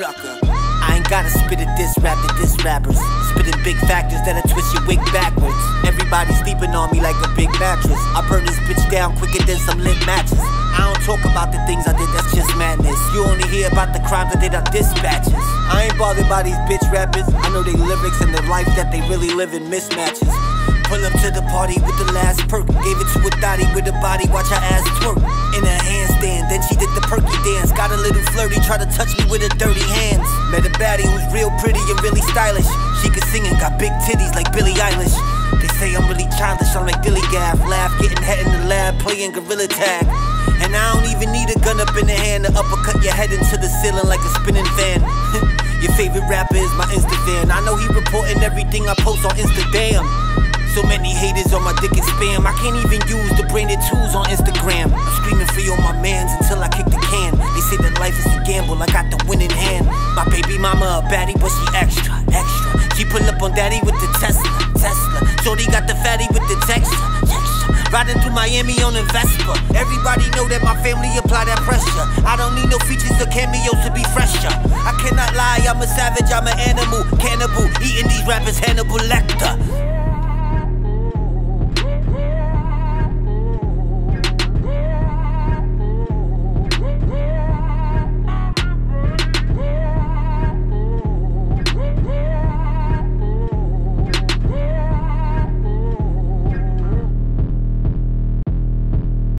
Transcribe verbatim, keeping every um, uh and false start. sucker. I ain't gotta spit a diss rap to diss rappers, spitting big factors that'll twist your wig backwards. Everybody sleeping on me like a big mattress. I burn this bitch down quicker than some lit matches. I don't talk about the things I did, that's just madness. You only hear about the crimes that they done dispatches. I ain't bothered by these bitch rappers. I know they lyrics and the life that they really live in mismatches. Pull up to the party with the last perk. Gave it to a thotty with a body, watch her ass twerk. In a handstand, then she did the perky dance. Got a little flirty, try to touch me with her dirty hands. Met a baddie who's real pretty and really stylish. She could sing and got big titties like Billie Eilish. They say I'm really childish, I'm like dilligaf. Laugh, getting head in the lab, playing Gorilla Tag. And I don't even need a gun up in the hand to uppercut your head into the ceiling like a spinning fan. Your favorite rapper is my Insta fan. I know he reporting everything I post on Instagram. So many haters on my dick and spam. I can't even use the branded tools on Instagram. I'm screaming for you on my mans until I kick the can. They say that life is a gamble, I got the winning hand. My baby mama a baddie, but she extra, extra. She pull up on daddy with the Tesla, Tesla. Shorty got the fatty with the texture, texture. Riding through Miami on a Vespa. Everybody know that my family apply that pressure. I don't need no features or cameos to be fresher. I cannot lie, I'm a savage, I'm an animal, cannibal. Eating these rappers, Hannibal Lecter.